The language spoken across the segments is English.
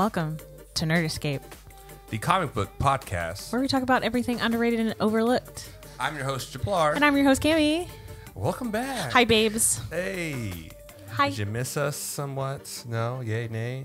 Welcome to Nerd Escape, the comic book podcast where we talk about everything underrated and overlooked. I'm your host, Jublar. And I'm your host, Cami. Welcome back. Hi, babes. Hey. Hi. Did you miss us somewhat? No? Yay, nay?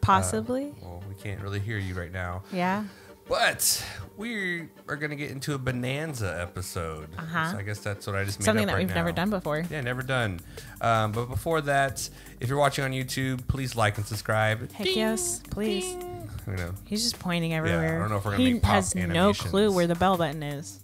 Possibly. Well, we can't really hear you right now. Yeah. But we are going to get into a bonanza episode. So I guess that's what I just made up right now. Something that we've never done before. Yeah, never done. But before that, if you're watching on YouTube, please like and subscribe. Heck ding, yes, please. Ding. You know, he's just pointing everywhere. Yeah, I don't know if we're going to make pop animations. He has no clue where the bell button is.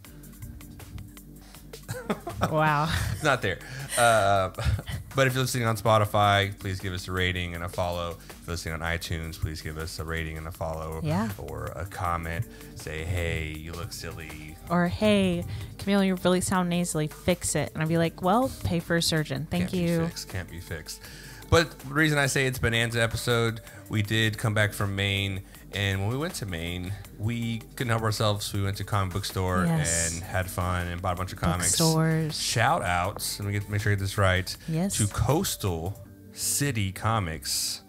Wow. It's not there. But if you're listening on Spotify, please give us a rating and a follow. If you're listening on iTunes, please give us a rating and a follow. Yeah. Or a comment. Say, hey, you look silly. Or, hey, Camille, you really sound nasally. Fix it. And I'd be like, well, pay for a surgeon. Thank you. Can't be fixed. Can't be fixed. But the reason I say it's bonanza episode, we did come back from Maine. And when we went to Maine, we couldn't help ourselves. We went to a comic book store and had fun and bought a bunch of comics. Bookstores. Shout outs, and we get to make sure I get this right, to Coastal City Comics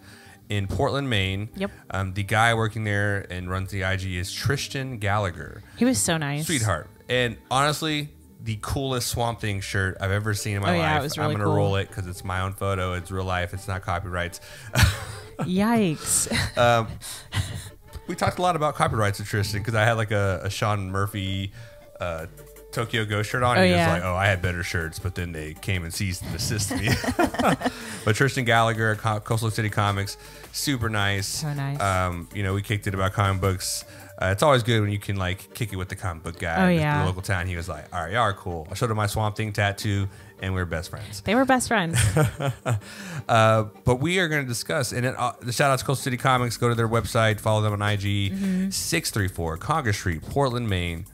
in Portland, Maine. Yep. The guy working there and runs the IG is Tristan Gallagher. He was so nice. Sweetheart. And honestly, the coolest Swamp Thing shirt I've ever seen in my life. Yeah, it was really cool. I'm going to roll it because it's my own photo. It's real life. It's not copyrights. Yikes. We talked a lot about copyrights with Tristan because I had like a Sean Murphy Tokyo Ghost shirt on. And he was like, oh, I had better shirts, but then they came and ceased and assisted me. But Tristan Gallagher, Coastal City Comics, super nice. So nice. You know, we kicked it about comic books. It's always good when you can like kick it with the comic book guy in the local town. He was like, all right, y'all are cool. I showed him my Swamp Thing tattoo. And we were best friends. They were best friends. But we are going to discuss. And the shout out to Coastal City Comics. Go to their website. Follow them on IG. 634 Congress Street, Portland, Maine.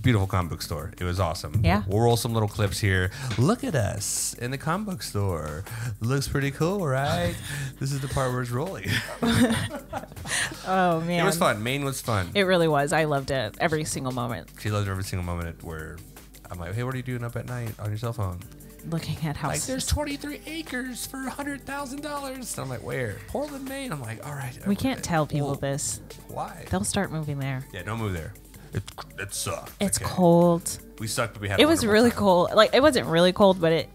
Beautiful comic book store. It was awesome. Yeah. We'll roll some little clips here. Look at us in the comic book store. Looks pretty cool, right? This is the part where it's rolling. Oh, man. It was fun. Maine was fun. It really was. I loved it. Every single moment. She loved every single moment where... I'm like, hey, what are you doing up at night on your cell phone? Looking at houses. Like, there's 23 acres for $100,000. I'm like, where? Portland, Maine. I'm like, all right. We can't tell people this. Why? They'll start moving there. Yeah, don't move there. It sucked. It's cold. We sucked, but we had a wonderful time. It was really cold. Like, it wasn't really cold, but it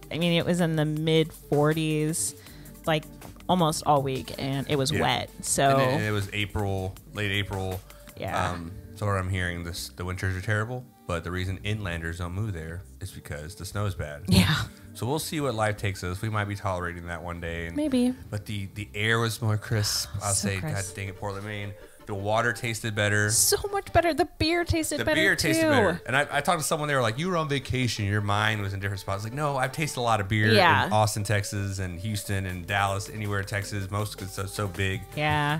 was in the mid 40s, like almost all week, and it was wet. So and it was April, late April. Yeah. So what I'm hearing, the winters are terrible. But the reason inlanders don't move there is because the snow's bad. Yeah. So we'll see what life takes us. We might be tolerating that one day. Maybe. But the air was more crisp. I'll say, God dang it, Portland, Maine. The water tasted better. So much better. The beer tasted better, too. The beer tasted better. And I talked to someone. They were like, you were on vacation. Your mind was in different spots. Like, no, I've tasted a lot of beer in Austin, Texas, and Houston, and Dallas, anywhere in Texas. Most because it's so big. Yeah.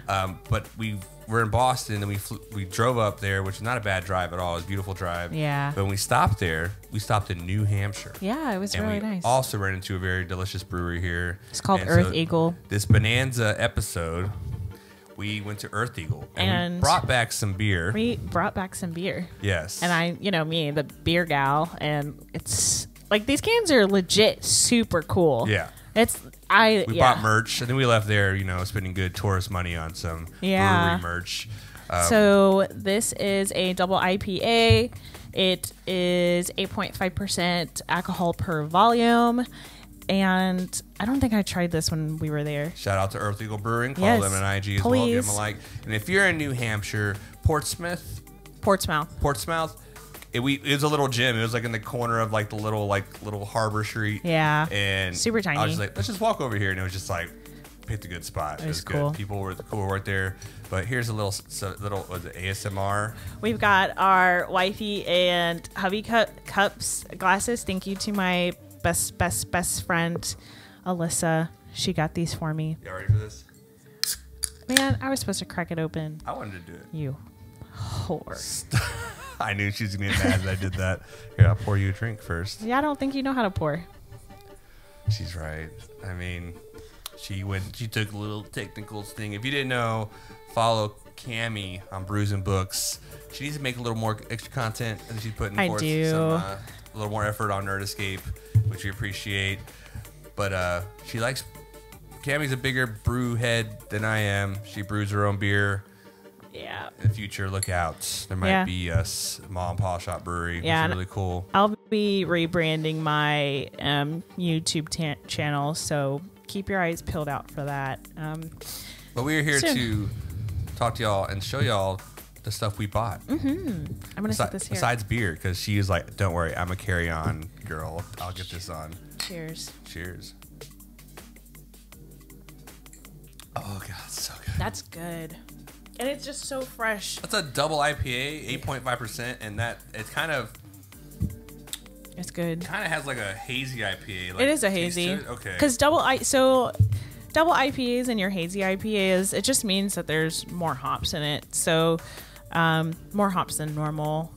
But we're in Boston, and we drove up there, which is not a bad drive at all. It was a beautiful drive. Yeah. But when we stopped there, we stopped in New Hampshire. Yeah, it was really nice. We also ran into a very delicious brewery here. It's called Earth Eagle. This bonanza episode... We went to Earth Eagle and we brought back some beer. We brought back some beer. Yes. And I, you know me, the beer gal, and it's like these cans are legit super cool. Yeah. We bought merch, and then we left there, you know, spending good tourist money on some brewery merch. So this is a double IPA. It is 8.5% alcohol per volume. And I don't think I tried this when we were there. Shout out to Earth Eagle Brewing. Follow them on IG as well. Give them a like. And if you're in New Hampshire, Portsmouth. It was a little gym. It was like in the corner of like the little Harbor Street. Yeah. And super tiny. I was just like, let's just walk over here. And it was just like, picked a good spot. It was cool. Good. People were cool right there. But here's a little ASMR. We've got our wifey and hubby cups, glasses. Thank you to my best friend, Alyssa. She got these for me. Y'all ready for this? Man, I was supposed to crack it open. I wanted to do it. You whore. I knew she was going to get mad that I did that. Here, I'll pour you a drink first. Yeah, I don't think you know how to pour. She's right. I mean, she took a little technicals thing. If you didn't know, follow Cami on Brews and Books. She needs to make a little more extra content, and she's putting forth some a little more effort on Nerd Escape, which we appreciate. But she likes Cami's a bigger brew head than I am. She brews her own beer. Yeah. In the future, look out. There might be a mom and pop shop brewery. Yeah, which is really cool. I'll be rebranding my YouTube channel, so keep your eyes peeled out for that. But we are here to talk to y'all and show y'all the stuff we bought. I'm gonna set this here. Besides beer, because she is like, "Don't worry, I'm a carry-on girl. I'll get this on." Cheers. Cheers. Oh god, it's so good. That's good. And it's just so fresh. That's a double IPA, 8.5%, and that it's kind of. It's good. Kind of has like a hazy IPA. Like, it is a hazy. Okay. Because double IPAs and your hazy IPAs, it just means that there's more hops in it. So, more hops than normal.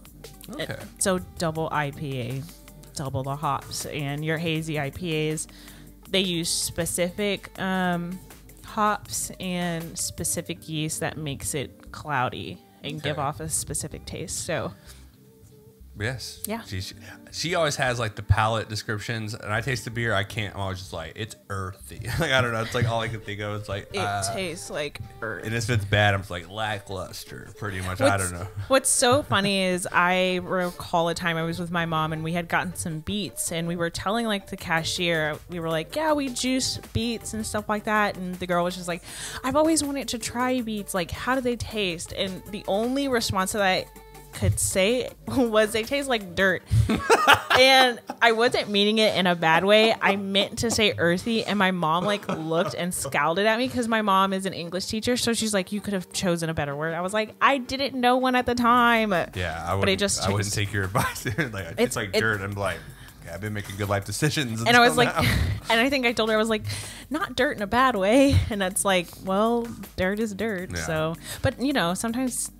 Okay. So double IPA, double the hops, and your hazy IPAs, they use specific. Hops and specific yeast that makes it cloudy and give off a specific taste. So yes, yeah, she always has like the palate descriptions, and I taste the beer, I can't, I'm always just like, it's earthy. Like, I don't know, it's like all I can think of. It's like it tastes like earth, and if it's bad, I'm just like lackluster, pretty much. I don't know. What's so funny is I recall a time I was with my mom and we had gotten some beets, and we were telling like the cashier, we were like, yeah, we juice beets and stuff like that, and the girl was just like, I've always wanted to try beets, like how do they taste? And the only response to that could say was, they taste like dirt. And I wasn't meaning it in a bad way. I meant to say earthy, and my mom like looked and scowled at me, because my mom is an English teacher, so she's like, you could have chosen a better word. I was like, I didn't know one at the time. Yeah, I wouldn't take your advice. Like, it's like dirt. I'm like, okay, I've been making good life decisions, and I was like, and I think I told her, I was like, not dirt in a bad way, and that's like, well, dirt is dirt. Yeah. So, but you know, sometimes.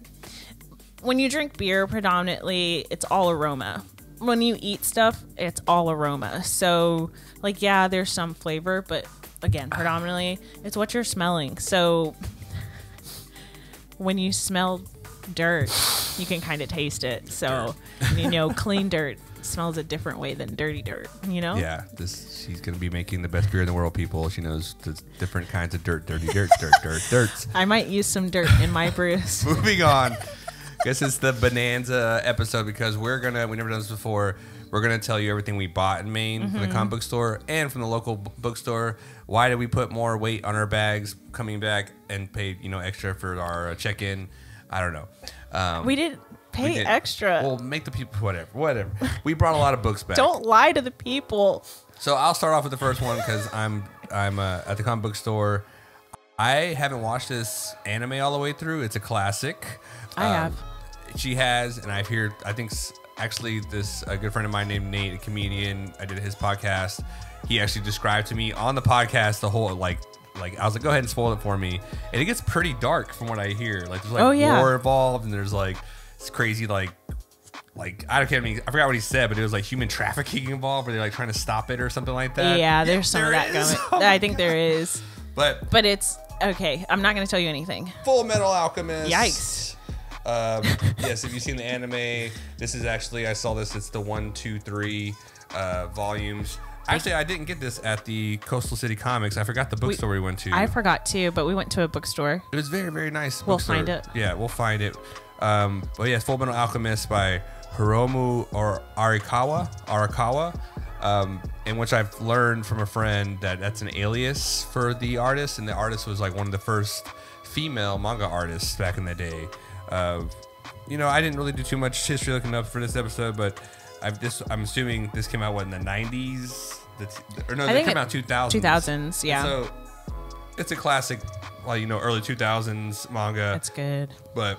When you drink beer, predominantly, it's all aroma. When you eat stuff, it's all aroma. So, like, yeah, there's some flavor, but again, predominantly, it's what you're smelling. So, when you smell dirt, you can kind of taste it. So, you know, clean dirt smells a different way than dirty dirt, you know? Yeah, she's going to be making the best beer in the world, people. She knows the different kinds of dirt, dirty dirt, dirt, dirt, dirt. I might use some dirt in my brews. Moving on. This is the Bonanza episode, because we never done this before, we're going to tell you everything we bought in Maine from the comic book store and from the local bookstore. Why did we put more weight on our bags coming back and pay, you know, extra for our check-in? I don't know. We didn't pay extra. Well, make the people, whatever. We brought a lot of books back. Don't lie to the people. So I'll start off with the first one, because I'm at the comic book store. I haven't watched this anime all the way through. It's a classic. I have. She has, and I've heard, I think actually a good friend of mine named Nate, a comedian, I did his podcast. He actually described to me on the podcast the whole, like I was like, go ahead and spoil it for me. And it gets pretty dark from what I hear. Like, there's like war involved, and there's like, it's crazy, like I forgot what he said, but it was like human trafficking involved, where they're like trying to stop it or something like that. Yeah, there's some of that going. Oh, I think there is. But it's, okay, I'm not going to tell you anything. Fullmetal Alchemist. Yikes. Yes, if you've seen the anime, this is actually, I saw this, it's the 1, 2, 3 volumes. Actually, I didn't get this at the Coastal City Comics. I forgot the bookstore we went to. I forgot too, but we went to a bookstore. It was very, very nice. We'll find it. Yeah, we'll find it. But yes, Fullmetal Alchemist by Hiromu Arakawa. In which I've learned from a friend that that's an alias for the artist, and the artist was like one of the first female manga artists back in the day. You know, I didn't really do too much history looking up for this episode, but I'm assuming this came out what, in the 90s? Or no, it came out 2000s. 2000s, yeah. And so it's a classic, well, you know, early 2000s manga. That's good. But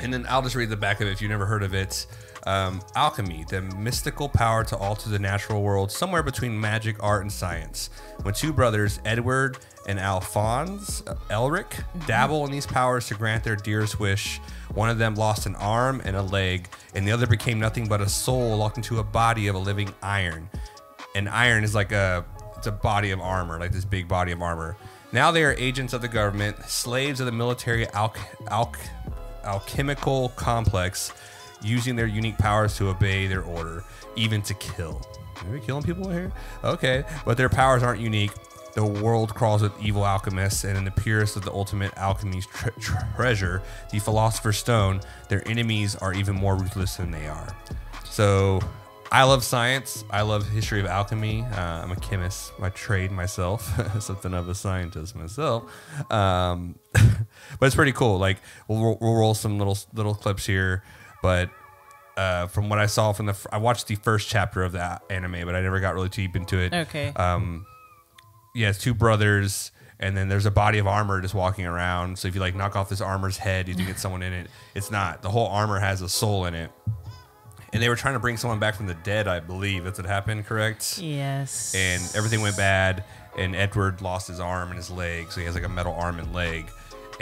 and then I'll just read the back of it if you've never heard of it. Alchemy, the mystical power to alter the natural world, somewhere between magic, art, and science. When two brothers, Edward and Alphonse Elric, dabble in these powers to grant their dearest wish, one of them lost an arm and a leg, and the other became nothing but a soul locked into a body of a living iron. And iron is like it's a body of armor, like this big body of armor. Now they are agents of the government, slaves of the military alchemical complex, using their unique powers to obey their order, even to kill. Are we killing people here? Okay, but their powers aren't unique. The world crawls with evil alchemists, and in the purest of the ultimate alchemy's treasure, the Philosopher's Stone, their enemies are even more ruthless than they are. So I love science. I love history of alchemy. I'm a chemist by trade myself, something of a scientist myself. But it's pretty cool. Like we'll roll some little clips here, but from what I saw from I watched the first chapter of the anime, but I never got really deep into it. Okay. Yeah, it's two brothers, and then there's a body of armor just walking around. So if you like knock off this armor's head, you can get someone in it. It's not. The whole armor has a soul in it. And they were trying to bring someone back from the dead, I believe. That's what happened, correct? Yes. And everything went bad, and Edward lost his arm and his leg, so he has like a metal arm and leg.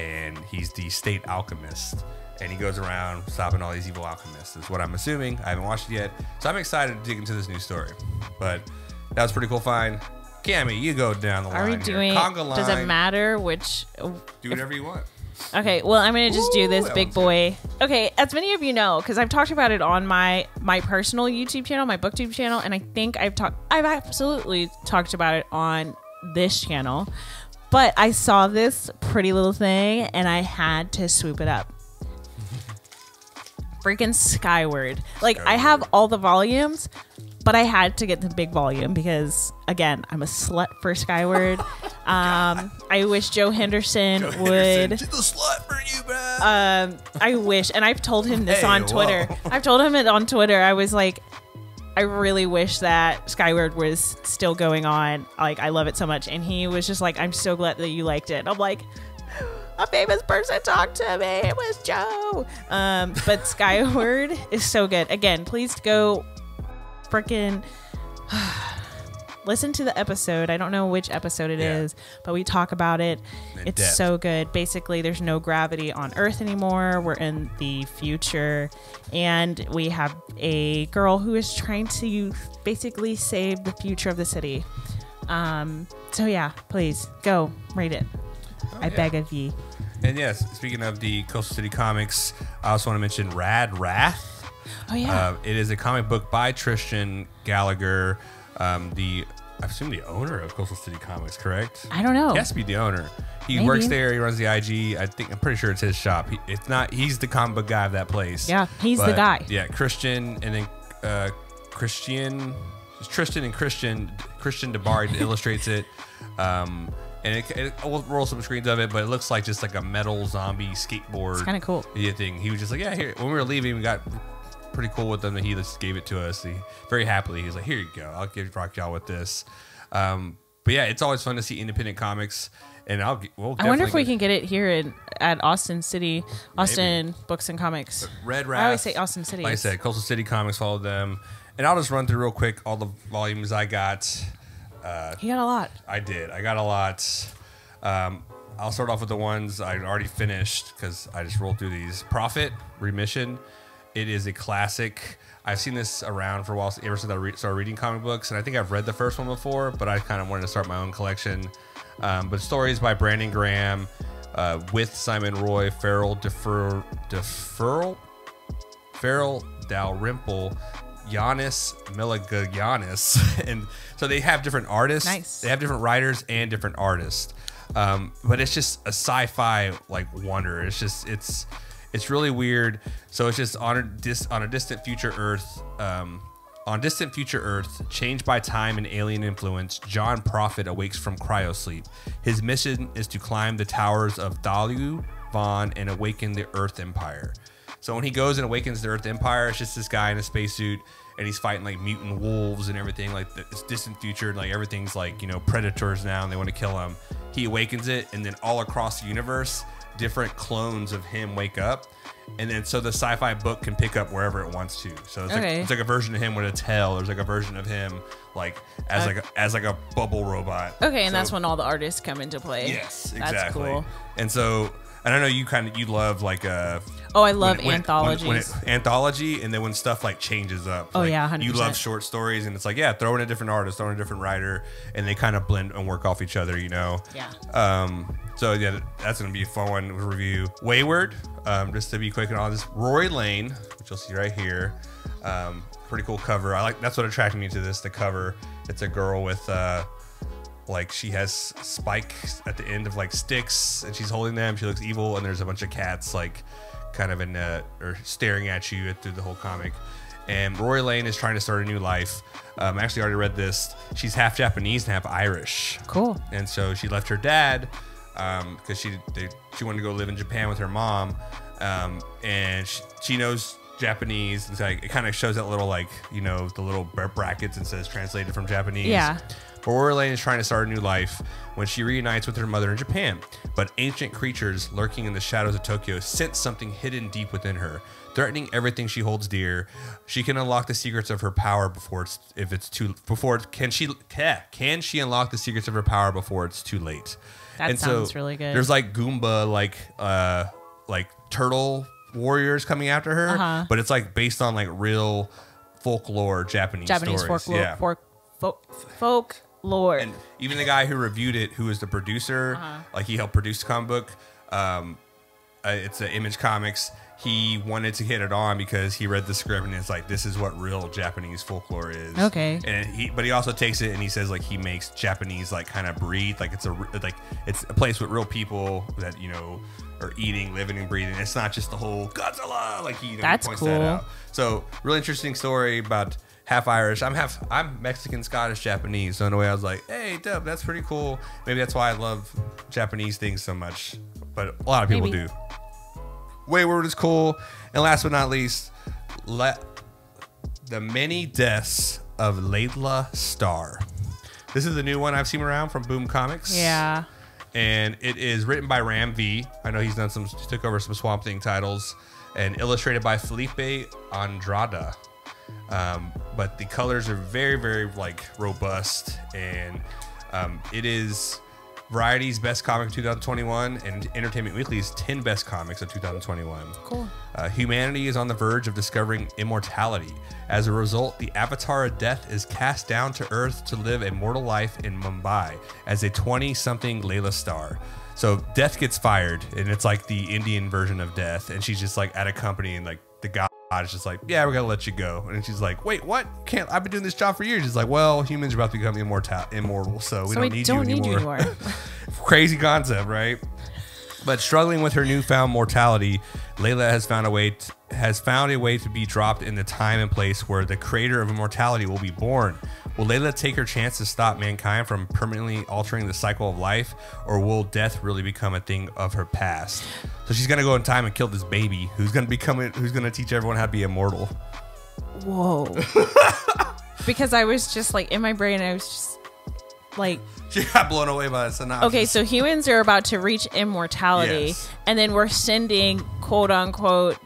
And he's the state alchemist. And he goes around stopping all these evil alchemists, is what I'm assuming. I haven't watched it yet. So I'm excited to dig into this new story. But that was a pretty cool find. Cami, you go down the line. Are we doing? Conga line. Does it matter which? Do whatever you want. Okay, well, I'm gonna just do this big boy. Good. Okay, as many of you know, because I've talked about it on my personal YouTube channel, my BookTube channel, and I think I've absolutely talked about it on this channel. But I saw this pretty little thing, and I had to swoop it up. Freaking Skyward! Like Skyward. I have all the volumes. But I had to get the big volume because, again, I'm a slut for Skyward. I wish Joe Henderson would. She's a slut for you, man. I wish, and I've told him this on Twitter. I've told him it on Twitter. I was like, I really wish that Skyward was still going on. Like, I love it so much, and he was just like, I'm so glad that you liked it. I'm like, a famous person talked to me. It was Joe. But Skyward is so good. Again, please go. Freaking listen to the episode. I don't know which episode it is, but we talk about it. It's so good. Basically, there's no gravity on Earth anymore. We're in the future, and we have a girl who is trying to basically save the future of the city. So yeah, please go read it. Oh, I beg of ye. And yes, speaking of the Coastal City Comics, I also want to mention Rad Wrath. Oh, yeah. It is a comic book by Tristan Gallagher, I assume the owner of Coastal City Comics, correct? I don't know. He has to be the owner. He works there. He runs the IG. I'm pretty sure it's his shop. If not, he's the comic book guy of that place. Yeah, he's the guy. Yeah, Christian, and then Tristan and Christian DeBarre illustrates it. And we'll roll some screens of it, but it looks like just like a metal zombie skateboard. It's kind of cool. Thing. He was just like, yeah, here. When we were leaving, we got pretty cool with them that he just gave it to us. He very happily, he was like, here you go. I'll rock y'all with this. But yeah, it's always fun to see independent comics. And I wonder if we can get it here at Austin City, Austin Books and Comics. Red Wrath. I always say Austin City. Like I said, Coastal City Comics, follow them. And I'll just run through real quick all the volumes I got. He got a lot. I did. I got a lot. I'll start off with the ones I already finished because I just rolled through these. Profit, Remission. It is a classic. I've seen this around for a while ever since I started reading comic books, and I think I've read the first one before, but I kind of wanted to start my own collection. But stories by Brandon Graham with Simon Roy, Farrell Dalrymple, Giannis Meligogiannis, and so they have different artists. Nice. They have different writers and different artists, but it's just a sci-fi like wonder. It's just it's really weird. So it's just on a distant future Earth, changed by time and alien influence, John Prophet awakes from cryosleep. His mission is to climb the towers of Dalu Vaughn and awaken the Earth Empire. So when he goes and awakens the Earth Empire, it's just this guy in a spacesuit, and he's fighting like mutant wolves and everything. Like this distant future, like everything's like, you know, predators now, and they want to kill him. He awakens it, and then all across the universe, different clones of him wake up, and then so the sci-fi book can pick up wherever it wants to. So it's, like, it's like a version of him with a tail. There's like a version of him like as like a bubble robot. Okay, and so, that's when all the artists come into play. Yes, exactly. That's cool. And so. And I know you love like oh, I love anthologies. Anthology, and then when stuff like changes up. Oh, like, yeah, 100%. You love short stories, and it's like, yeah, throw in a different artist, throw in a different writer, and they kind of blend and work off each other, you know. Yeah. So yeah, that's gonna be a fun one to review. Wayward, just to be quick and all this. Roy Lane, which you'll see right here. Pretty cool cover. That's what attracted me to this. The cover. It's a girl with Like, she has spikes at the end of like sticks and she's holding them. She looks evil, and there's a bunch of cats like kind of in or staring at you through the whole comic. And Roy Lane is trying to start a new life. I actually already read this. She's half Japanese and half Irish. Cool. And so she left her dad because she wanted to go live in Japan with her mom. And she knows Japanese. It's like, it kind of shows that little, like, you know, the little brackets and says translated from Japanese. Yeah. But Roy Lane is trying to start a new life when she reunites with her mother in Japan. But ancient creatures lurking in the shadows of Tokyo sense something hidden deep within her, threatening everything she holds dear. She can unlock the secrets of her power before it's can she unlock the secrets of her power before it's too late? That sounds really good. There's like Goomba like turtle warriors coming after her, but it's like based on like real folklore Japanese stories. Folklore. And even the guy who reviewed it, who is the producer, like he helped produce the comic book. It's Image Comics. He wanted to hit it on because he read the script and it's like, this is what real Japanese folklore is. Okay. And but he also takes it and he says like he makes Japanese like kind of breathe, like it's a place with real people that, you know, are eating, living and breathing. It's not just the whole Godzilla, like, you know, that's he points cool. that out. So really interesting story about half Irish. I'm Mexican, Scottish, Japanese. So in a way I was like, hey, Dub, that's pretty cool. Maybe that's why I love Japanese things so much. But a lot of people do. Wayward is cool. And last but not least, the many deaths of Layla Starr. This is the new one I've seen around from Boom Comics. Yeah. And it is written by Ram V. I know he's done some, he took over some Swamp Thing titles, and illustrated by Felipe Andrada. But the colors are very, very like robust, and it is Variety's best comic of 2021 and Entertainment Weekly's 10 best comics of 2021. Cool. Humanity is on the verge of discovering immortality. As a result, the avatar of death is cast down to earth to live a mortal life in Mumbai as a 20-something Layla Starr. So Death gets fired, and it's like the Indian version of Death, and she's just like at a company, and like the god is just like, yeah, we're gonna let you go. And she's like, wait, what? Can't I've been doing this job for years. She's like, well, humans are about to become immortal, so we don't need you anymore. Crazy concept, right? But struggling with her newfound mortality, Layla has found a way to be dropped in the time and place where the creator of immortality will be born. Will Layla take her chance to stop mankind from permanently altering the cycle of life, or will death really become a thing of her past? So she's gonna go in time and kill this baby who's gonna teach everyone how to be immortal. Whoa. Because I was just like, in my brain, I was just like, she got blown away by a synopsis. Okay, so humans are about to reach immortality, yes, and then we're sending quote unquote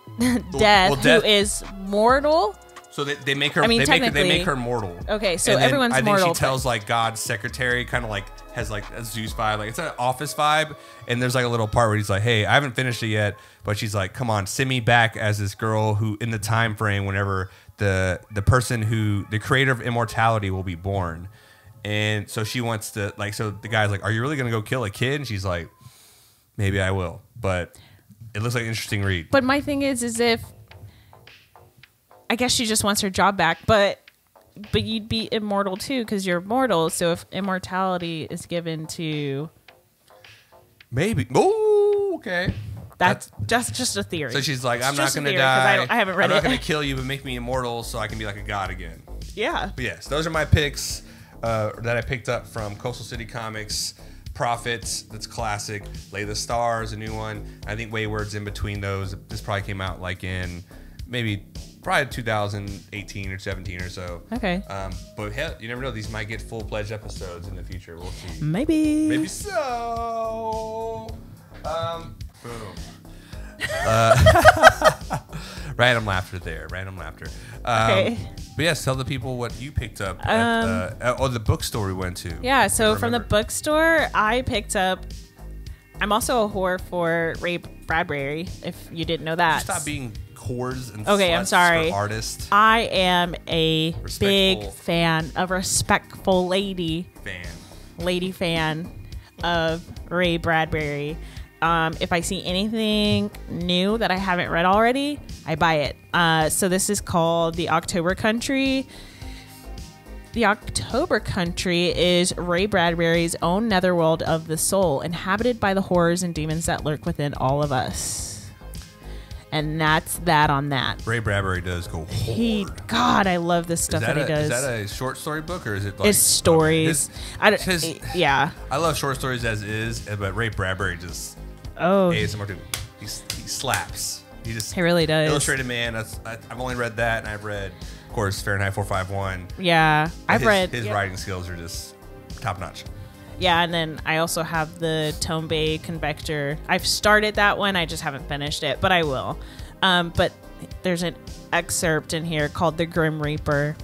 death, who is mortal. So they make her. I mean, they make her mortal. Okay, so everyone's mortal. I think she tells like God's secretary, kind of like has like a Zeus vibe, like it's an office vibe. And there's like a little part where he's like, "Hey, I haven't finished it yet," but she's like, "Come on, send me back as this girl who, in the time frame, whenever the person who the creator of immortality will be born." And so she wants to like. So the guy's like, "Are you really gonna go kill a kid?" And she's like, "Maybe I will," but it looks like an interesting read. But my thing is if. I guess she just wants her job back, but you'd be immortal too because you're mortal. So if immortality is given to, maybe, oh, okay, that's just a theory. So she's like, I'm not gonna die. I haven't read it. I'm not gonna kill you, but make me immortal so I can be like a god again. Yeah. But yes, those are my picks that I picked up from Coastal City Comics. Profit, that's classic. Layla Starr is a new one. I think Wayward's in between those. This probably came out like in maybe. Probably 2018 or 17 or so. Okay. But hell, you never know. These might get full-fledged episodes in the future. We'll see. Maybe. Maybe so. Boom. Random laughter there. Random laughter. Okay. But yes, tell the people what you picked up at the bookstore we went to. Yeah, so from the bookstore, I picked up... I'm also a whore for Ray Bradbury, if you didn't know that. Stop being... whores and okay, I'm sorry. Artists. I am a big fan, a respectful lady fan of Ray Bradbury. If I see anything new that I haven't read already, I buy it. So this is called The October Country. The October Country is Ray Bradbury's own netherworld of the soul, inhabited by the horrors and demons that lurk within all of us. And that's that on that. Ray Bradbury does go hard. God, I love this stuff that he does. Is that a short story book, or is it like... It's stories. Yeah. I love short stories as is, but Ray Bradbury just... Oh. ASMR dude. He slaps. He just... He really does. Illustrated Man. That's, I've only read that, and I've read... Of course, Fahrenheit 451. Yeah, his writing skills are just top notch. Yeah, and then I also have the Tombe Convector. I've started that one. I just haven't finished it, but I will. But there's an excerpt in here called The Grim Reaper.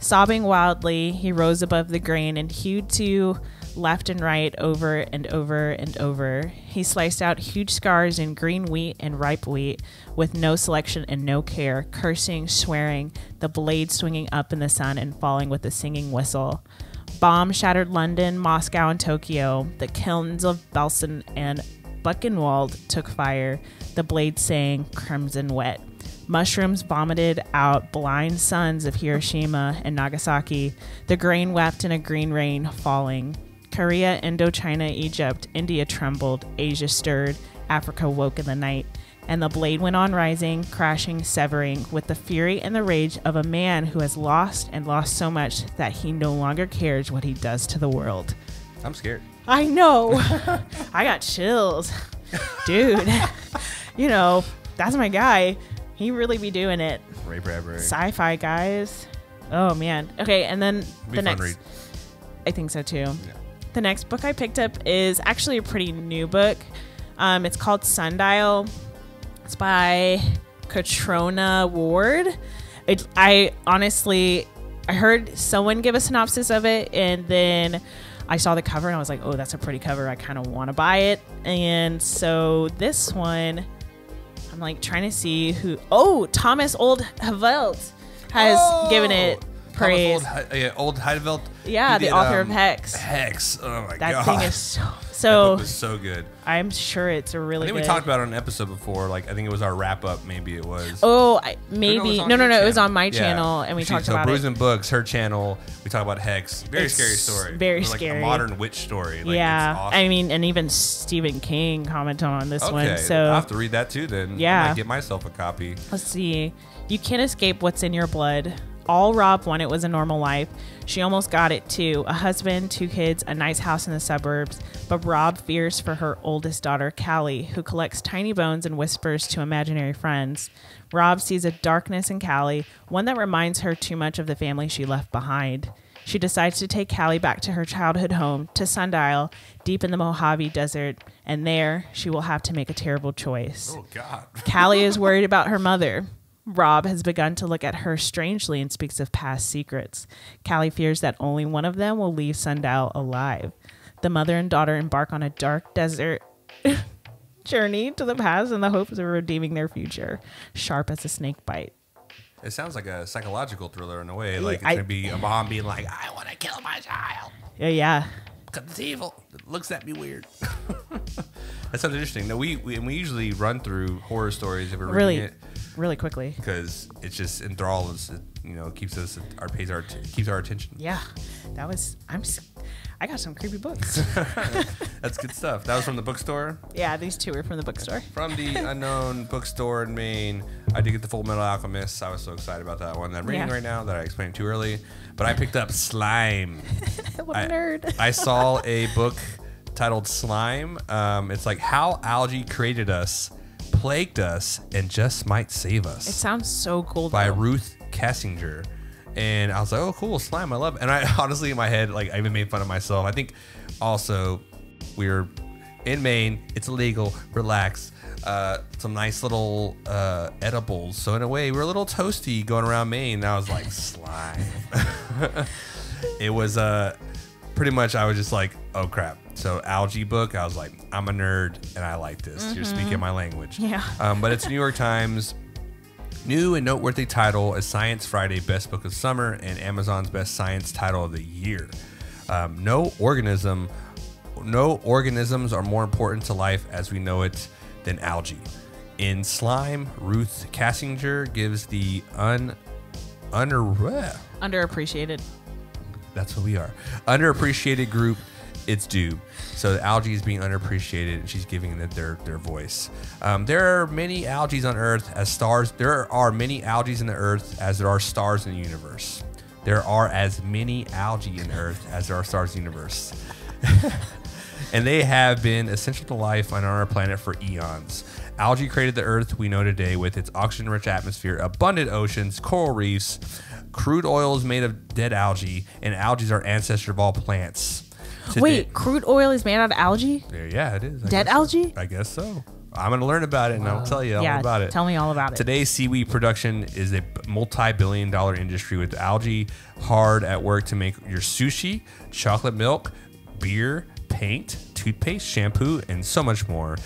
Sobbing wildly, he rose above the grain and hewed to left and right over and over and over. He sliced out huge scars in green wheat and ripe wheat with no selection and no care, cursing, swearing, the blade swinging up in the sun and falling with a singing whistle. Bomb shattered London, Moscow, and Tokyo. The kilns of Belsen and Buchenwald took fire, the blade sang crimson wet. Mushrooms vomited out blind suns of Hiroshima and Nagasaki. The grain wept in a green rain falling. Korea, Indochina, Egypt, India trembled, Asia stirred, Africa woke in the night, and the blade went on rising, crashing, severing, with the fury and the rage of a man who has lost and lost so much that he no longer cares what he does to the world. I'm scared. I know. I got chills. Dude, you know, that's my guy. He really be doing it. Ray Bradbury. Sci-fi, guys. Oh, man. Okay, and then the next... Read. I think so, too. Yeah. The next book I picked up is actually a pretty new book. It's called Sundial. It's by Catrona Ward. I heard someone give a synopsis of it, and then I saw the cover, and I was like, oh, that's a pretty cover. I kind of want to buy it. And so this one, I'm like trying to see who... Oh, Thomas Old Hevelt has given it praise. Old Heideveld. Yeah, the author of Hex. Hex. Oh my god. That thing is that book was so good. I'm sure it's a really good. I think we talked about it on an episode before. Like, I think it was our wrap up. Maybe it was. Oh, maybe. No. It was on my channel, and we talked about it. So Brews and Books, her channel. We talked about Hex. Very scary story. Very scary. Like a modern witch story. Like, yeah. It's awesome. I mean, and even Stephen King commented on this one. So I'll have to read that too. Then I might get myself a copy. Let's see. You can't escape what's in your blood. All Rob wanted was a normal life. She almost got it too. A husband, 2 kids, a nice house in the suburbs. But Rob fears for her oldest daughter, Callie, who collects tiny bones and whispers to imaginary friends. Rob sees a darkness in Callie, one that reminds her too much of the family she left behind. She decides to take Callie back to her childhood home, to Sundial, deep in the Mojave Desert, and there she will have to make a terrible choice. Oh, God. Callie is worried about her mother. Rob has begun to look at her strangely and speaks of past secrets. Callie fears that only one of them will leave Sundial alive. The mother and daughter embark on a dark desert journey to the past in the hopes of redeeming their future. Sharp as a snake bite. It sounds like a psychological thriller in a way. Like, it's going to be a mom being like, I want to kill my child. Yeah. Because it's evil. It looks at me weird. That sounds interesting. No, we usually run through horror stories if we're reading it. Really quickly, because it's just enthralls. It, you know, keeps us keeps our attention. Yeah, that was I got some creepy books. That's good stuff. That was from the bookstore. Yeah, these two were from the bookstore. From the unknown bookstore in Maine. I did get the Fullmetal Alchemist. I was so excited about that one that I'm reading right now that I explained too early. But I picked up Slime. What a nerd! I saw a book titled Slime. It's like how algae created us, plagued us, and just might save us. It sounds so cool. By Ruth Cassinger. And I was like, oh, cool, slime, I love it. And I honestly, in my head, like, I even made fun of myself. I think also we're in Maine. It's illegal. Relax. Some nice little edibles. So in a way, we're a little toasty going around Maine. And I was like, slime. It was pretty much I was just like, oh, crap. So algae book, I was like, I'm a nerd and I like this. You're speaking my language. Yeah. But it's New York Times. New and noteworthy title is Science Friday Best Book of Summer and Amazon's Best Science Title of the Year. No organisms are more important to life as we know it than algae. In Slime, Ruth Cassinger gives the underappreciated That's what we are. Underappreciated group. It's due. So the algae is being underappreciated, and she's giving it their voice. There are many algae on Earth as stars. There are many algae in the Earth as there are stars in the universe. There are as many algae in Earth as there are stars in the universe. And they have been essential to life on our planet for eons. Algae created the Earth we know today with its oxygen-rich atmosphere, abundant oceans, coral reefs, crude oil is made of dead algae, and algae is our ancestor of all plants. Today. Wait, crude oil is made out of algae? Yeah, it is. Dead algae? I guess so. I'm going to learn about it, and I'll tell you all about it. Tell me all about it. Today's seaweed production is a multi-billion-dollar industry with algae hard at work to make your sushi, chocolate milk, beer, paint, toothpaste, shampoo, and so much more.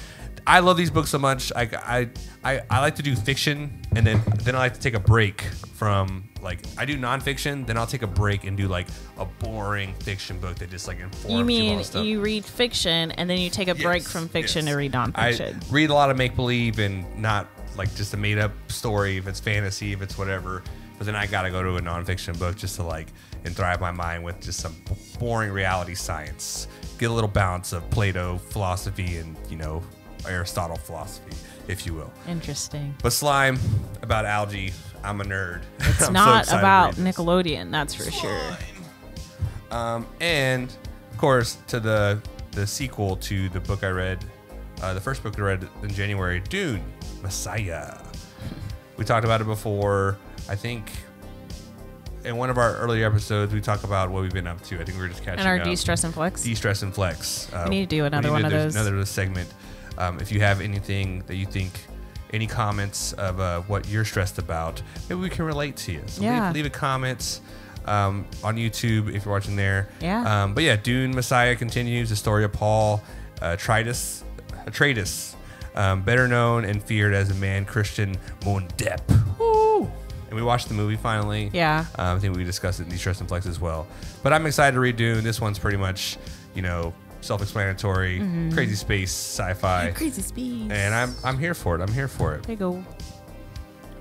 I love these books so much. I like to do fiction, and then I like to take a break from... Like, I do nonfiction, then I'll take a break and do, like, a boring fiction book that just, like, informs you all the stuff. You mean you read fiction, and then you take a break from fiction to read nonfiction? I read a lot of make-believe and not, like, just a made-up story, if it's fantasy, if it's whatever. But then I got to go to a nonfiction book just to, like, and thrive my mind with just some boring reality science. Get a little balance of Plato philosophy and, you know, Aristotle philosophy, if you will. Interesting. But Slime, about algae... I'm a nerd. It's not about Nickelodeon, that's for sure. And of course, to the sequel to the book I read, the first book I read in January, Dune Messiah. We talked about it before. I think in one of our earlier episodes, we talked about what we've been up to. I think we were just catching up. And our de-stress and flex. De-stress and flex. We need to do another one of those. Another segment. If you have anything that you think. Any comments of what you're stressed about, maybe we can relate to you. So leave a comment on YouTube if you're watching there. Yeah. But yeah, Dune Messiah continues, the story of Paul Atreides, better known and feared as the man Christian Mondep. Woo! And we watched the movie finally. Yeah. I think we discussed it in the Stress and Flex as well. But I'm excited to read Dune. This one's pretty much, you know, self-explanatory, crazy space sci-fi, and I'm here for it. I'm here for it. There you go.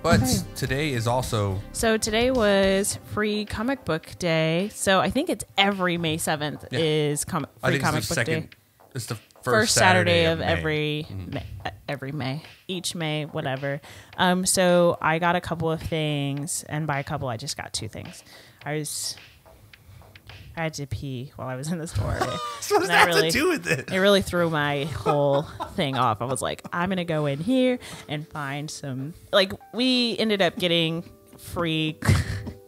But today is also today was Free Comic Book Day. So I think it's every May 7th is Free Comic Book Day. It's the first Saturday of May. Every May, whatever. So I got a couple of things, and by a couple, I just got two things. I had to pee while I was in the store. What does that have to do with it? It really threw my whole thing off. I was like, I'm going to go in here and find some... Like, we ended up getting free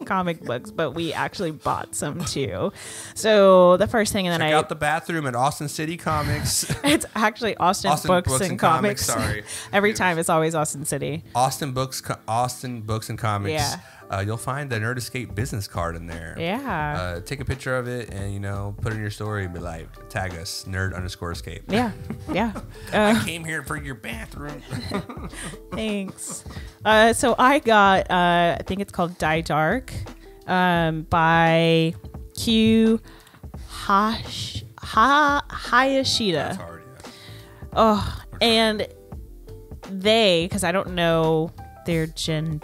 comic books, but we actually bought some, too. So the first thing... Check out the bathroom at Austin City Comics. It's actually Austin Books and Comics. Sorry. Every time, it's always Austin City. Austin Books and Comics. Yeah. You'll find the Nerd Escape business card in there. Yeah. Take a picture of it and, you know, put it in your story and be like, tag us, nerd_escape. Yeah. Yeah. I came here for your bathroom. Thanks. So I got, I think it's called Die Dark by Q Hayashida. That's hard, yeah. Oh, and they, because I don't know their gender,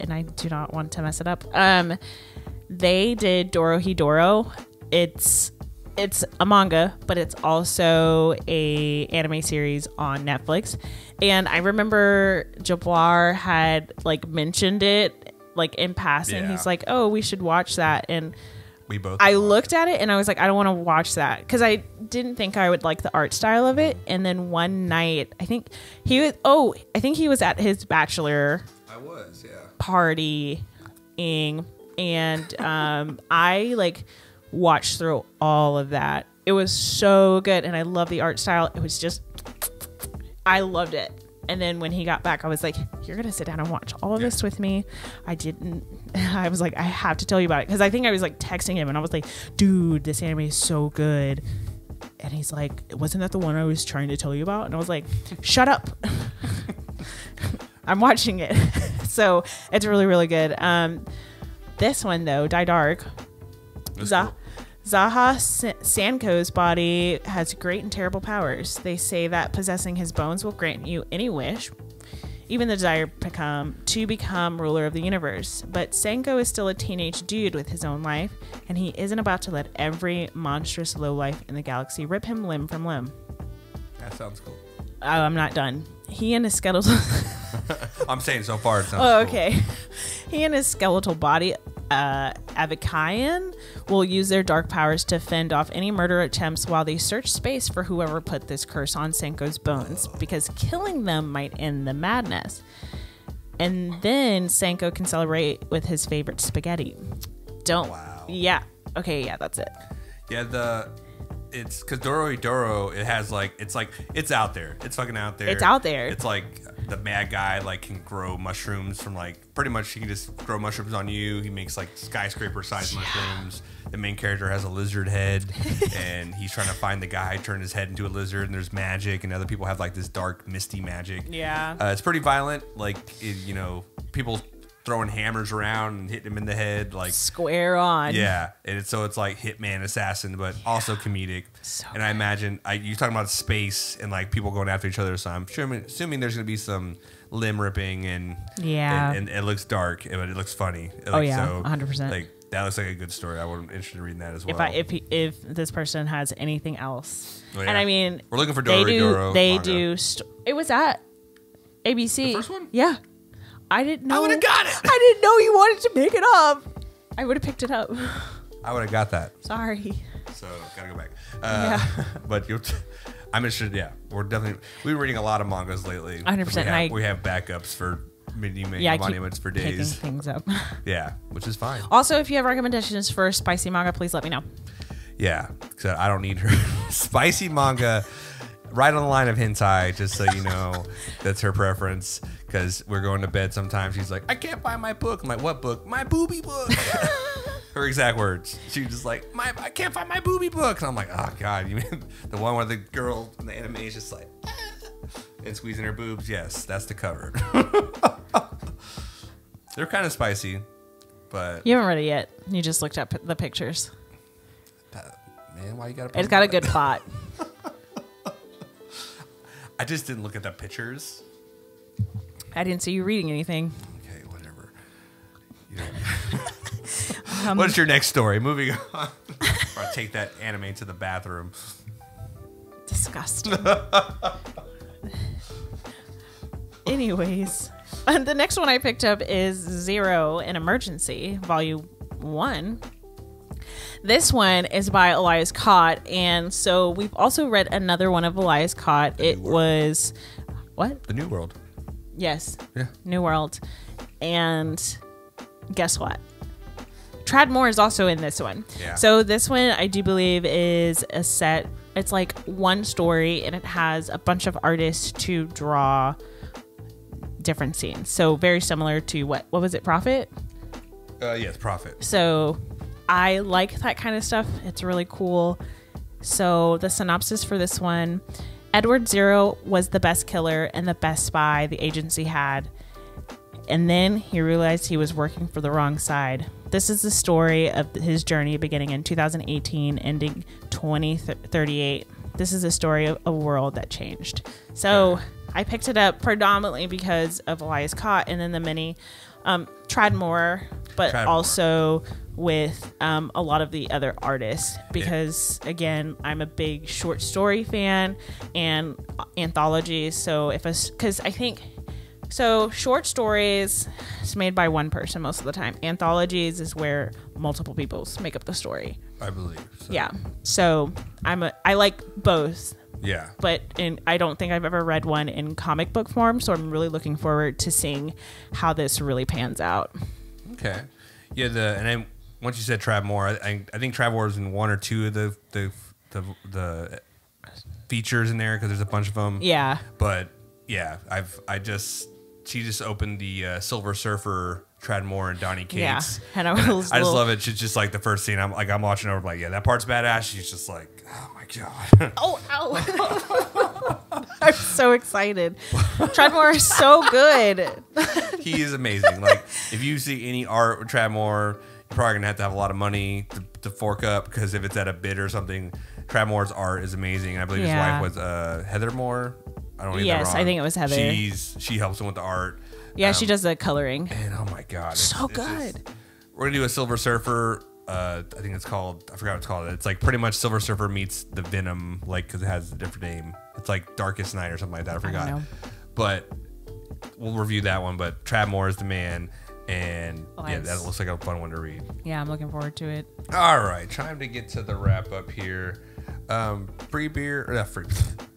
and I do not want to mess it up. They did Dorohedoro. It's a manga, but it's also a anime series on Netflix. And I remember Jublar had like mentioned it like in passing. Yeah. He's like, "Oh, we should watch that." And we both. I looked at it and I was like, "I don't want to watch that," because I didn't think I would like the art style of it. And then one night, I think he was. Oh, I think he was at his bachelor. Partying, and I like watched through all of that. It was so good, and I love the art style. It was just, I loved it. And then when he got back, I was like, "You're gonna sit down and watch all of this with me." I didn't. I was like, "I have to tell you about it," because I think I was like texting him, and I was like, "Dude, this anime is so good." And he's like, "Wasn't that the one I was trying to tell you about?" And I was like, "Shut up." I'm watching it. So it's really, really good. This one, though, Die Dark. Zaha Sanko's body has great and terrible powers. They say that possessing his bones will grant you any wish. even the desire to become ruler of the universe. But Sengoku is still a teenage dude with his own life, and he isn't about to let every monstrous lowlife in the galaxy rip him limb from limb. That sounds cool. Oh, I'm not done. He and his skeletal... I'm saying so far it sounds cool. Oh, okay. He and his skeletal body... Avikayan will use their dark powers to fend off any murder attempts while they search space for whoever put this curse on Senko's bones, because killing them might end the madness. And then Senko can celebrate with his favorite spaghetti. Don't. Wow. Yeah. Okay. Yeah. That's it. Yeah. It's because Dorohedoro, it has like, it's out there. It's fucking out there. It's out there. It's like the mad guy like can grow mushrooms from like, pretty much he can just grow mushrooms on you. He makes like skyscraper sized mushrooms. The main character has a lizard head and he's trying to find the guy who turned his head into a lizard, and there's magic, and other people have like this dark misty magic. Yeah. It's pretty violent. Like, it, you know, people throwing hammers around and hitting him in the head, like square on. Yeah, and so it's like Hitman Assassin, but yeah, also comedic. So and I imagine you're talking about space and like people going after each other, so I'm assuming there's gonna be some limb ripping and yeah, and it looks dark, but it looks funny. Like, oh yeah, so, 100%. Like that looks like a good story. I would be interested in reading that as well. If this person has anything else, oh, yeah. And I mean, we're looking for Dorohedoro. It was at ABC. The first one, yeah. I didn't know. I would have got it. I didn't know you wanted to make it up. I would have picked it up. I would have got that. Sorry. So gotta go back. Yeah. But I'm interested. Yeah, we're reading a lot of mangas lately. 100%. We have backups for monuments for days. Picking things up. Yeah, which is fine. Also, if you have recommendations for spicy manga, please let me know. Yeah, because I don't need her spicy manga. Right on the line of hentai, just so you know. That's her preference, because we're going to bed sometimes. She's like, I can't find my book. I'm like, what book? My boobie book. Her exact words. She's just like, I can't find my boobie book. And I'm like, oh, God. You mean the one where the girl in the anime is just like, ah, and squeezing her boobs? Yes, that's the cover. They're kind of spicy, but. You haven't read it yet. You just looked up the pictures. Man, why you got to. It's got a good plot. I just didn't look at the pictures. I didn't see you reading anything. Okay, whatever. What's your next story? Moving on. Or I'll take that anime to the bathroom. Disgusting. Anyways, the next one I picked up is Zero, An Emergency, Volume 1. This one is by Elias Cott, and so we've also read another one of Elias Cott. It was what? The New World. Yes. Yeah. New World. And guess what? Tradd Moore is also in this one. Yeah. So this one I do believe is a set. It's like one story, and it has a bunch of artists to draw different scenes. So very similar to what was it? Profit? Yes, Profit. So I like that kind of stuff. It's really cool. So the synopsis for this one: Edward Zero was the best killer and the best spy the agency had, and then he realized he was working for the wrong side. This is the story of his journey beginning in 2018, ending 2038. This is a story of a world that changed. So I picked it up predominantly because of Elias Cott, and then the mini Tradd Moore, but also with a lot of the other artists, because again, I'm a big short story fan and anthologies. So short stories is made by one person most of the time. Anthologies is where multiple people make up the story, I believe. So. Yeah. So I like both. Yeah. But I don't think I've ever read one in comic book form. So I'm really looking forward to seeing how this really pans out. Okay. Yeah. Once you said Tradd Moore, I think Tradd Moore was in one or two of the features in there, because there's a bunch of them. Yeah. But yeah, she just opened the Silver Surfer Tradd Moore and Donny Cates. Yeah, and I just love it. She's just like the first scene. I'm watching over, like, yeah, that part's badass. She's just like, oh my god. Oh, ow. I'm so excited. Tradd Moore is so good. He is amazing. Like, if you see any art with Tradd Moore, you're probably gonna have to have a lot of money to fork up, because if it's at a bid or something, Tradd Moore's art is amazing. I believe his wife was Heather Moore. I don't even know. Yes, I think it was Heather. She helps him with the art. Yeah, she does the coloring. And oh my god, it's good. Just, we're gonna do a Silver Surfer. I think it's called. I forgot what it's called. It's like pretty much Silver Surfer meets the Venom, like because it has a different name. It's like Darkest Night or something like that. I forgot. I don't know. But we'll review that one. But Tradd Moore is the man. And Elias. Yeah, that looks like a fun one to read. Yeah, I'm looking forward to it. All right, time to get to the wrap up here. Free beer, or not free,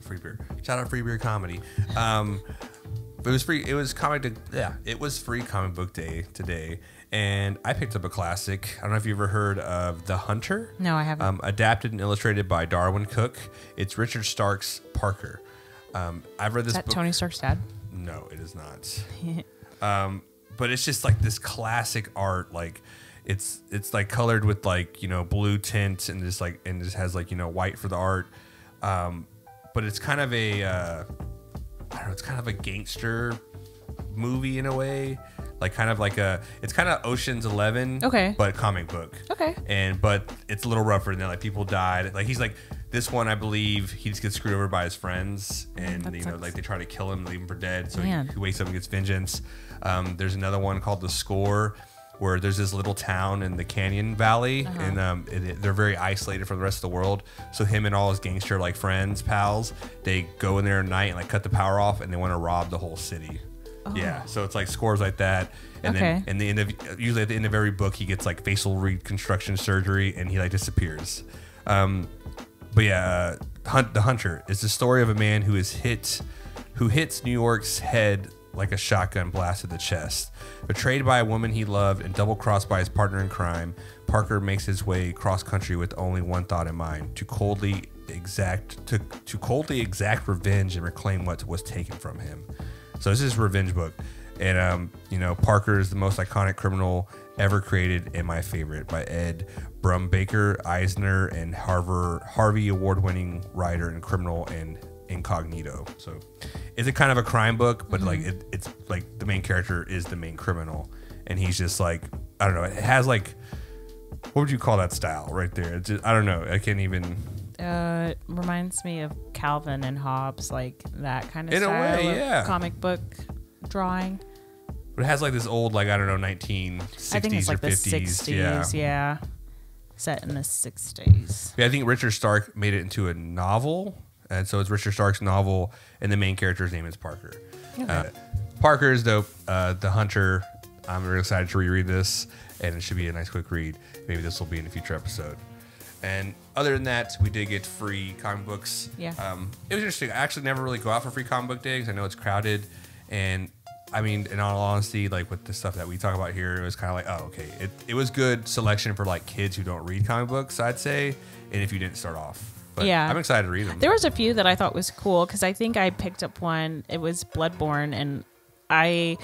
free beer. Shout out Free Beer Comedy. It was free. It was comic. Yeah, it was free comic book day today, and I picked up a classic. I don't know if you ever heard of The Hunter. No, I haven't. Adapted and illustrated by Darwin Cook. It's Richard Stark's Parker. I've read this. Is that book. Tony Stark's dad? No, it is not. But it's just like this classic art, like it's like colored with like, you know, blue tint and just like, and just has like, you know, white for the art. But it's kind of a I don't know, it's kind of a gangster movie in a way, like kind of like a, it's kind of Ocean's 11, okay, but comic book, okay, but it's a little rougher than that. Like people died, like he's like this one, I believe he just gets screwed over by his friends, and that you know, like they try to kill him, leave him for dead. So he wakes up and gets vengeance. There's another one called The Score, where there's this little town in the Canyon Valley, and they're very isolated from the rest of the world. So him and all his gangster like friends, pals, they go in there at night and like cut the power off, and they want to rob the whole city. Oh. Yeah, so it's like scores like that, and then and the end of usually at the end of every book, he gets like facial reconstruction surgery, and he like disappears. But yeah, The Hunter is the story of a man who is who hits New York's head like a shotgun blast to the chest. Betrayed by a woman he loved and double-crossed by his partner in crime, Parker makes his way cross-country with only one thought in mind: to coldly exact revenge and reclaim what was taken from him. So this is a revenge book, and you know, Parker is the most iconic criminal ever created, and my favorite, by Ed Brumbaker Eisner and Harvey Award-winning writer and criminal and Incognito. So it's a kind of a crime book, but like it's like the main character is the main criminal, and he's just like, I don't know, it has like, what would you call that style right there? It's just, I don't know, I can't even. It reminds me of Calvin and Hobbes, like that kind of style of comic book drawing. But it has like this old, like, I don't know, 1960s, I think it's like the 50s. Yeah. Set in the 60s. Yeah, I think Richard Stark made it into a novel. And so it's Richard Stark's novel, and the main character's name is Parker. Okay. Parker is dope. The Hunter, I'm really excited to reread this, and it should be a nice quick read. Maybe this will be in a future episode. And other than that, we did get free comic books. Yeah. It was interesting. I actually never really go out for free comic book day because I know it's crowded. And I mean, in all honesty, like with the stuff that we talk about here, it was kind of like, oh, okay. It was good selection for like kids who don't read comic books, I'd say, and if you didn't start off. But yeah, I'm excited to read them. There was a few that I thought was cool because I think I picked up one. It was Bloodborne, and I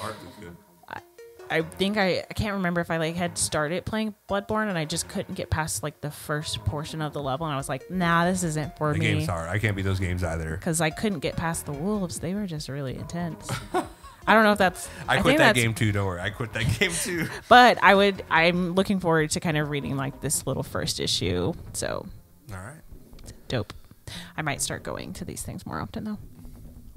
can't remember if I like had started playing Bloodborne, and I just couldn't get past like the first portion of the level, and I was like, nah, this isn't for me. The game's hard. I can't beat those games either. Because I couldn't get past the wolves. They were just really intense. I don't know if that's. I quit that game too. Don't worry, I quit that game too. But I'm looking forward to kind of reading like this little first issue. So. All right. Dope. I might start going to these things more often though.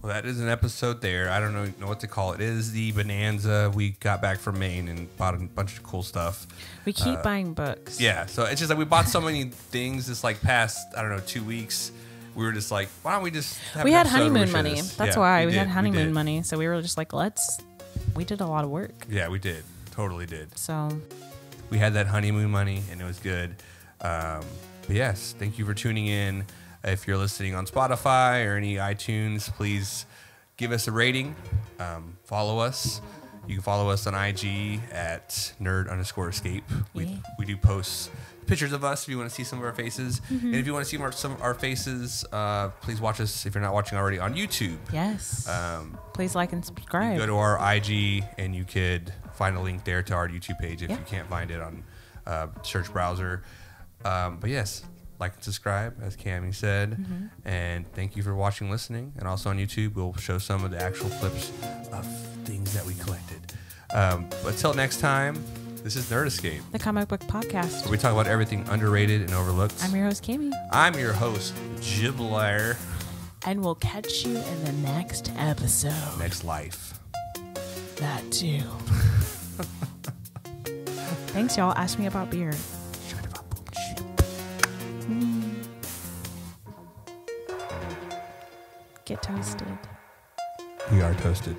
Well, that is an episode there. I don't know what to call it. It is the Bonanza. We got back from Maine and bought a bunch of cool stuff. We keep buying books. Yeah, so it's just like we bought so many things this like past, I don't know, 2 weeks. We were just like, why don't we just have we had honeymoon money. That's why. We had honeymoon money. So we were just like, we did a lot of work. Yeah, we did. Totally did. So we had that honeymoon money and it was good. But yes, thank you for tuning in. If you're listening on Spotify or any iTunes, please give us a rating. Follow us. You can follow us on IG at nerd_escape. We do post pictures of us if you want to see some of our faces. And if you want to see some of our faces, please watch us if you're not watching already on YouTube. Yes. Please like and subscribe. You can go to our IG and you could find a link there to our YouTube page if you can't find it on search browser. But yes, like and subscribe, as Cami said. And thank you for watching, listening. And also on YouTube, we'll show some of the actual clips of things that we collected. But until next time, this is Nerd Escape, the comic book podcast, where we talk about everything underrated and overlooked. I'm your host, Cami. I'm your host, Jublar. And we'll catch you in the next episode. Next life. That too. Thanks, y'all. Ask me about beer. Get toasted. We are toasted.